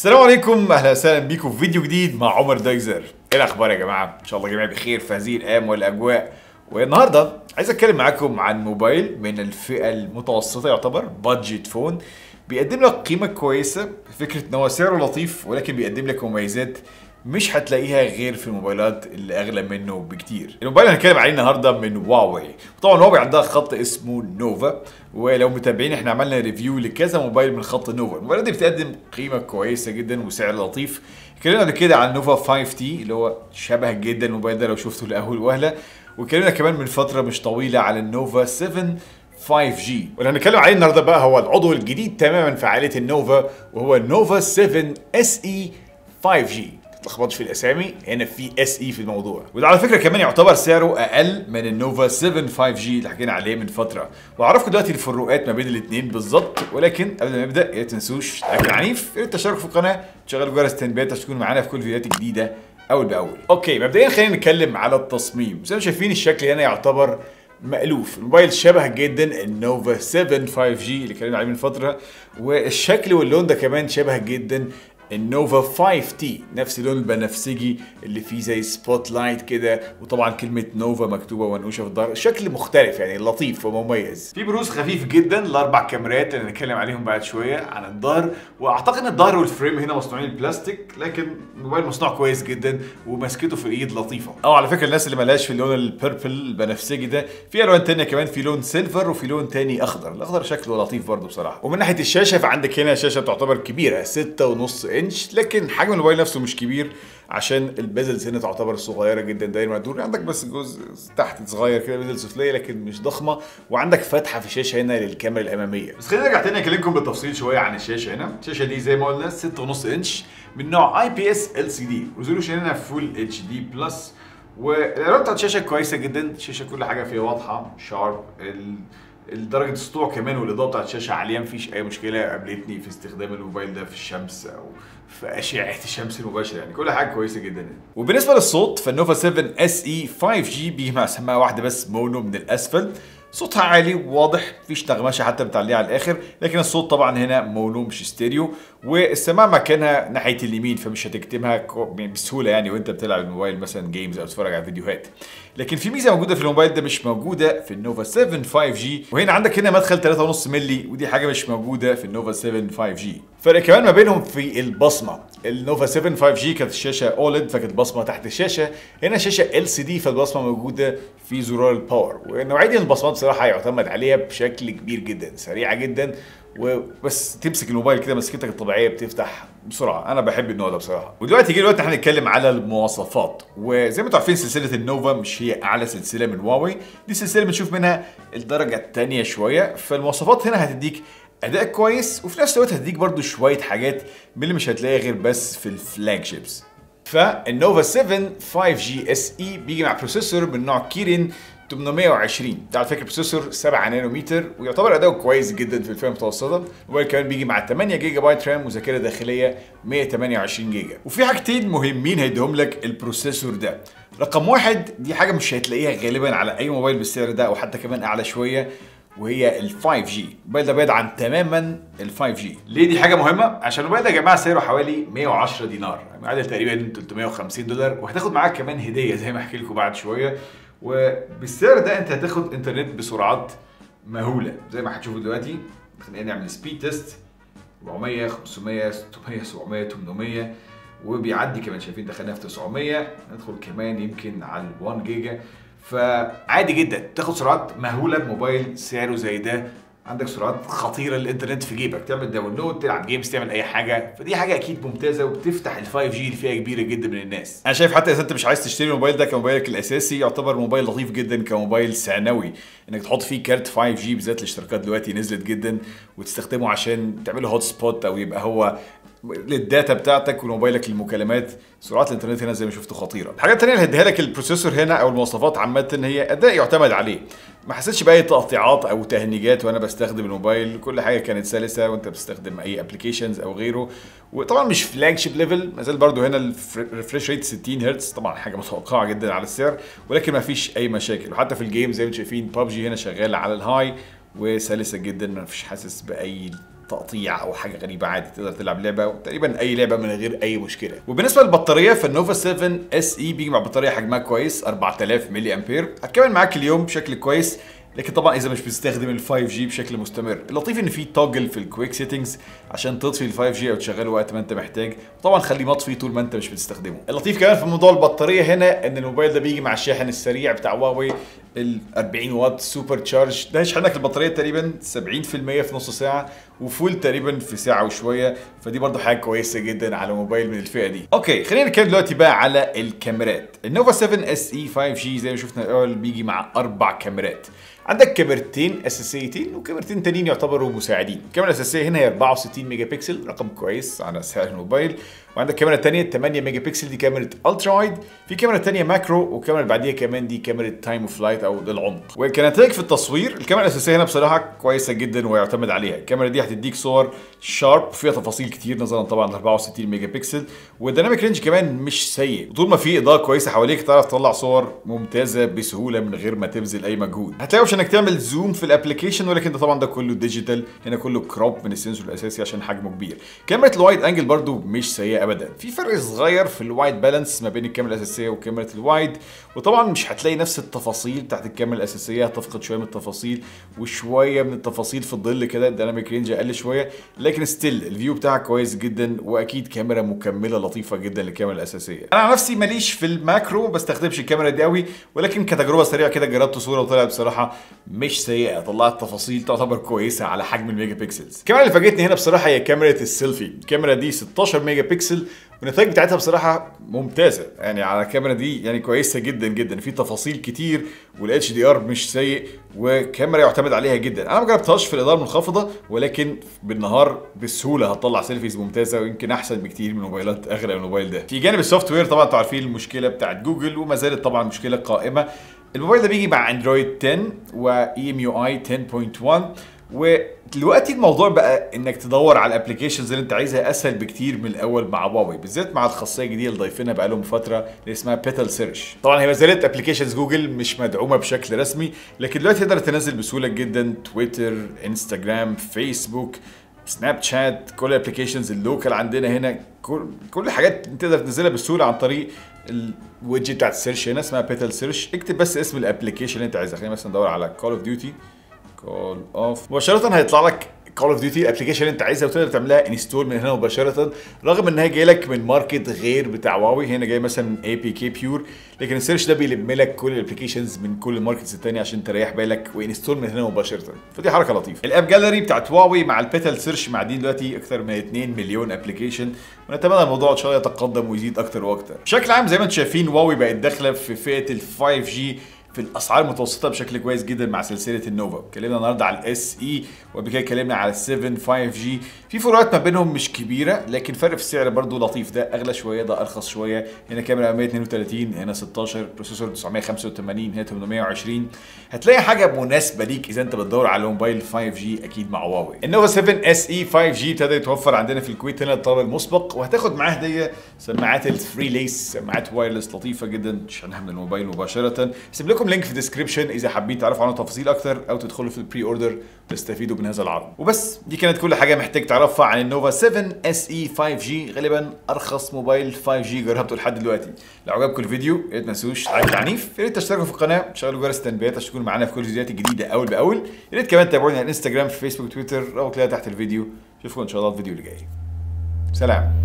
السلام عليكم، اهلا وسهلا بيكم في فيديو جديد مع عمر دايزر. ايه الاخبار يا جماعه؟ ان شاء الله جميع بخير في هذه الايام والاجواء. والنهارده عايز اتكلم معاكم عن موبايل من الفئه المتوسطه، يعتبر بادجت فون، بيقدم لك قيمه كويسه. فكره ان هو سعره لطيف ولكن بيقدم لك مميزات مش هتلاقيها غير في الموبايلات اللي اغلى منه بكتير. الموبايل اللي هنتكلم عليه النهارده من هواوي. طبعا هواوي عندها خط اسمه نوفا، ولو متابعين احنا عملنا ريفيو لكذا موبايل من خط نوفا. الموبايلات دي بتقدم قيمه كويسه جدا وسعر لطيف. اتكلمنا قبل كده عن نوفا 5 تي اللي هو شبه جدا الموبايل ده لو شفته لاهول وهله، واتكلمنا كمان من فتره مش طويله على النوفا 7 5G، واللي هنتكلم عليه النهارده بقى هو العضو الجديد تماما في عائله النوفا، وهو النوفا 7 SE 5G. تلخبطش في الاسامي، هنا في اس اي في الموضوع. وده على فكره كمان يعتبر سعره اقل من النوفا 7 5G اللي حكينا عليه من فتره، وهعرفكم دلوقتي الفروقات ما بين الاثنين بالظبط. ولكن قبل ما نبدا يا تنسوش اكل عنيف، يا ريت تشترك في القناه، تشغلوا جرس التنبيهات عشان تكونوا معانا في كل فيديوهات جديده اول باول. اوكي، مبدئيا خلينا نتكلم على التصميم. زي ما شايفين الشكل هنا يعتبر مألوف، الموبايل شبه جدا النوفا 7 5G اللي اتكلمنا عليه من فتره، والشكل واللون ده كمان شبه جدا النوفا 5 تي، نفس اللون البنفسجي اللي فيه زي سبوت لايت كده، وطبعا كلمه نوفا مكتوبه ونقوشه في الظهر. شكل مختلف يعني، لطيف ومميز. في بروز خفيف جدا لاربع كاميرات اللي هنتكلم عليهم بعد شويه عن الظهر، واعتقد ان الظهر والفريم هنا مصنوعين بلاستيك، لكن الموبايل مصنوع كويس جدا ومسكته في الايد لطيفه. على فكره الناس اللي مالهاش في اللون البيربل البنفسجي ده، في الوان ثانيه كمان، في لون سيلفر وفي لون ثاني اخضر. الاخضر شكله لطيف برضه بصراحه. ومن ناحيه الشاشه فعندك هنا شاشه تعتبر كبيره 6.5 انش، لكن حجم الموبايل نفسه مش كبير عشان البيزلز هنا تعتبر صغيره جدا. دايما دور عندك بس جزء تحت صغير كده، بيزل سفليه لكن مش ضخمه، وعندك فتحه في الشاشه هنا للكاميرا الاماميه. بس خلينا نرجع تاني اكلمكم بالتفصيل شويه عن الشاشه هنا. الشاشه دي زي ما قلنا 6.5 انش من نوع IPS LCD، ريزولوشن هنا فول HD+، والالوان بتاعت الشاشه كويسه جدا. الشاشه كل حاجه فيها واضحه شارب، درجة السطوع كمان والإضاءة بتاعت الشاشة عالية، مفيش أي مشكلة قابلتني في استخدام الموبايل ده في الشمس أو في أشعة الشمس المباشرة، يعني كل حاجة كويسة جدا. وبالنسبة للصوت فالنوفا 7 SE 5G بيجمع سماعة واحدة بس مونو من الأسفل، صوتها عالي وواضح، مفيش تغمشة حتى بتعليها على الآخر، لكن الصوت طبعا هنا مونو مش ستيريو، والسماعة مكانها ناحية اليمين فمش هتكتمها بسهولة يعني وأنت بتلعب الموبايل مثلا جيمز أو تتفرج على فيديوهات. لكن في ميزة موجودة في الموبايل ده مش موجودة في النوفا 7 5G، وهنا عندك هنا مدخل 3.5 مللي، ودي حاجة مش موجودة في النوفا 7 5G. فرق كمان ما بينهم في البصمة. النوفا 7 5G كانت الشاشة أولد فكانت بصمة تحت الشاشة، هنا شاشة LCD فالبصمة موجودة في زرار الباور. ونوعية البصمات بصراحة يعتمد عليها بشكل كبير جدا، سريعة جدا، وبس تمسك الموبايل كده مسكتك الطبيعيه بتفتح بسرعه. انا بحب النوع ده بصراحه. ودلوقتي يجي الوقت احنا هنتكلم على المواصفات. وزي ما انتم عارفين سلسله النوفا مش هي اعلى سلسله من هواوي، دي سلسله بنشوف منها الدرجه الثانيه شويه. فالمواصفات هنا هتديك اداء كويس، وفي نفس الوقت هتديك برده شويه حاجات من اللي مش هتلاقيها غير بس في الفلاج شيبس. فالنوفا 7 5G SE بيجي مع بروسيسور من نوع كيرين 820، ده على فكره بروسيسور 7 نانومتر ويعتبر اداؤه كويس جدا في الفئه المتوسطه. الموبايل كمان بيجي مع 8 جيجا بايت رام وذاكره داخليه 128 جيجا. وفي حاجتين مهمين هيديهم لك البروسيسور ده. رقم واحد، دي حاجه مش هتلاقيها غالبا على اي موبايل بالسعر ده او حتى كمان اعلى شويه، وهي ال 5G. الموبايل ده بعيد عن تماما ال 5G. ليه دي حاجه مهمه؟ عشان الموبايل ده يا جماعه سعره حوالي 110 دينار، معادل تقريبا 350 دولار، وهتاخد معاك كمان هديه زي ما احكي لكم بعد شويه. وبالسعر ده انت هتاخد انترنت بسرعات مهوله زي ما هتشوفوا دلوقتي. خلينا نعمل سبيد تيست 400 500 600 700 800 وبيعدي كمان، شايفين دخلنا في 900، ندخل كمان يمكن على 1 جيجا. فعادي جدا تاخد سرعات مهوله بموبايل سعره زي ده، عندك سرعات خطيره للانترنت في جيبك، تعمل داونلود، تلعب جيمز، تعمل اي حاجه. فدي حاجه اكيد ممتازه وبتفتح ال 5G لفئه كبيره جدا من الناس. انا شايف حتى اذا انت مش عايز تشتري الموبايل ده كموبايلك الاساسي، يعتبر موبايل لطيف جدا كموبايل ثانوي انك تحط فيه كارت 5G، بالذات الاشتراكات دلوقتي نزلت جدا، وتستخدمه عشان تعمله هوت سبوت او يبقى هو للداتا بتاعتك وموبايلك للمكالمات. سرعات الانترنت هنا زي ما شفتوا خطيره. الحاجه الثانيه اللي هديها لك البروسيسور هنا او المواصفات عامه ان هي اداء يعتمد عليه. ما حسيتش باي تقطيعات او تهنيجات وانا بستخدم الموبايل، كل حاجه كانت سلسه وانت بتستخدم اي ابلكيشنز او غيره. وطبعا مش فلاج شيب ليفل، ما زال برده هنا الريفريش ريت 60 هرتز، طبعا حاجه متوقعه جدا على السعر، ولكن ما فيش اي مشاكل. وحتى في الجيم زي ما انتم شايفين ببجي هنا شغاله على الهاي وسلسه جدا، ما فيش حاسس باي تقطيع او حاجه غريبه، عادي تقدر تلعب لعبه تقريبا اي لعبه من غير اي مشكله. وبالنسبه للبطاريه فالنوفا 7 اس اي بيجي مع بطاريه حجمها كويس 4000 ملي امبير، هتكمل معاك اليوم بشكل كويس، لكن طبعا اذا مش بتستخدم ال 5G بشكل مستمر. اللطيف ان في توجل في الكويك سيتنجز عشان تطفي ال 5G او تشغله وقت ما انت محتاج، وطبعا خليه مطفي طول ما انت مش بتستخدمه. اللطيف كمان في موضوع البطاريه هنا ان الموبايل ده بيجي مع الشاحن السريع بتاع هواوي ال 40 واط سوبر تشارج، ده هيشحن لك البطاريه تقريبا 70% في نص ساعه، وفول تقريبا في ساعه وشويه، فدي برضو حاجه كويسه جدا على موبايل من الفئه دي. اوكي خلينا نتكلم دلوقتي بقى على الكاميرات. النوفا 7 اس اي 5G زي ما شفنا الاول بيجي مع 4 كاميرات، عندك كاميرتين اساسيتين وكاميرتين تانيين يعتبروا مساعدين. الكاميرا الاساسيه هنا هي 64 ميجا بكسل، رقم كويس على سعر الموبايل، وعندك كاميرا تانية 8 ميجا بكسل دي كاميرا الترا وايد، في كاميرا تانية ماكرو، والكاميرا اللي بعديها كمان دي كاميرا تايم اوف لايت او للعمق. وكنتائج في التصوير الكاميرا الاساسيه هنا بصراحه كويسه جدا ويعتمد عليها، الكاميرا دي هتديك صور شارب فيها تفاصيل كتير نظرا طبعا ل 64 ميجا بكسل، والديناميك رينج كمان مش سيء، وطول ما في اضاءه كويسه حواليك تعرف تطلع صور ممتازه بسهوله من غير ما تبذل اي مجهود. هتلاقي عشان انك تعمل زوم في الابلكيشن، ولكن ده طبعا ده كله ديجيتال، هنا كله كروب من السنسور الاساسي عشان حجمه كبير. كاميرا الوايد انجل برضو مش سيئه ابدا، في فرق صغير في الوايد بالانس ما بين الكاميرا الاساسيه وكاميرا الوايد، وطبعا مش هتلاقي نفس التفاصيل بتاعت الكاميرا الاساسيه، هتفقد شويه من التفاصيل وشويه من التفاصيل في الظل كده، الديناميك رينج اقل شويه، لكن ستيل الفيو بتاعها كويس جدا، واكيد كاميرا مكمله لطيفه جدا للكاميرا الاساسيه. انا عن نفسي ماليش في الماكرو، ما بستخدمش الكاميرا دي قوي، ولكن كتجربه سريعه كده جربت صوره وطلعت بصراحه مش سيئه، طلعت تفاصيل تعتبر كويسه على حجم الميجا بكسلز. الكاميرا اللي فاجئتني هنا بصراحه هي كاميرا السيلفي، الكاميرا دي 16 ميجا بكسل والنتائج بتاعتها بصراحه ممتازه، يعني على الكاميرا دي يعني كويسه جدا جدا، في تفاصيل كتير والاتش دي ار مش سيء، وكاميرا يعتمد عليها جدا. انا ما جربتهاش في الاضاءه المنخفضه، ولكن بالنهار بسهوله هتطلع سيلفيز ممتازه، ويمكن احسن بكتير من موبايلات اغلى من الموبايل ده. في جانب السوفت وير طبعا انتوا عارفين المشكله بتاعت جوجل، وما زالت طبعا مشكله قائمه. الموبايل ده بيجي مع اندرويد 10 واي ام يو اي 10.1، ودلوقتي الموضوع بقى انك تدور على الابلكيشنز اللي انت عايزها اسهل بكتير من الاول مع هواوي، بالذات مع الخاصيه الجديده اللي ضايفينها بقالهم فتره اللي اسمها بتال سيرش. طبعا هي ما زالت ابلكيشنز جوجل مش مدعومه بشكل رسمي، لكن دلوقتي تقدر تنزل بسهوله جدا تويتر، انستجرام، فيسبوك، سناب شات، كل الابلكيشنز اللوكال عندنا هنا، كل حاجات تقدر تنزلها بسهوله عن طريق الويدج بتاعت السيرش هنا اسمها بتال سيرش. اكتب بس اسم الابلكيشن اللي انت عايزها، خلينا مثلا ندور على كول اوف ديوتي، كول اوف، مباشرة هيطلع لك كول اوف ديوتي الابلكيشن اللي انت عايزها، وتقدر تعملها انستول من هنا مباشرة، رغم انها جايه لك من ماركت غير بتاع هواوي، هنا جاي مثلا من اي بي كي بيور، لكن السيرش ده بيلم لك كل الابلكيشنز من كل الماركتس الثانيه عشان تريح بالك، وانستول من هنا مباشرة، فدي حركة لطيفة. الاب جاليري بتاعت هواوي مع البيتال سيرش معدين دلوقتي اكثر من 2 مليون ابلكيشن، ونتمنى الموضوع ان شاء الله يتقدم ويزيد اكثر واكثر. بشكل عام زي ما انتم شايفين هواوي بقت داخله في فئة ال 5G في الاسعار المتوسطه بشكل كويس جدا مع سلسله النوفا. اتكلمنا النهارده على الاس اي، وقبل كده اتكلمنا على ال7 5G، في فروقات ما بينهم مش كبيره، لكن فرق في السعر برضو لطيف، ده اغلى شويه ده ارخص شويه، هنا كاميرا 132 هنا 16، بروسيسور 985 هنا 820. هتلاقي حاجه مناسبه ليك اذا انت بتدور على موبايل 5G اكيد مع هواوي. النوفا 7 SE 5G ابتدى يتوفر عندنا في الكويت هنا الطلب المسبق، وهتاخد معاه هديه سماعات الثري ليس، سماعات وايرلس لطيفه جدا تشحنها من الموبايل مباشره. سيب لكم لينك في الديسكربشن اذا حابين تعرفوا عنه تفاصيل اكتر، او تدخلوا في البري اوردر تستفيدوا من هذا العرض. وبس دي كانت كل حاجه محتاج تعرفها عن النوفا 7 SE 5G، غالبا ارخص موبايل 5G جربته لحد دلوقتي. لو عجبكم الفيديو يا ريت ما تنسوش لايك عنيف، يا ريت تشتركوا في القناه وتشغلوا جرس التنبيهات عشان تكونوا معانا في كل الفيديوهات الجديده اول باول، يا ريت كمان تتابعونا على انستجرام، في فيسبوك، تويتر، رابط تحت الفيديو. اشوفكم ان شاء الله الفيديو اللي جاي، سلام.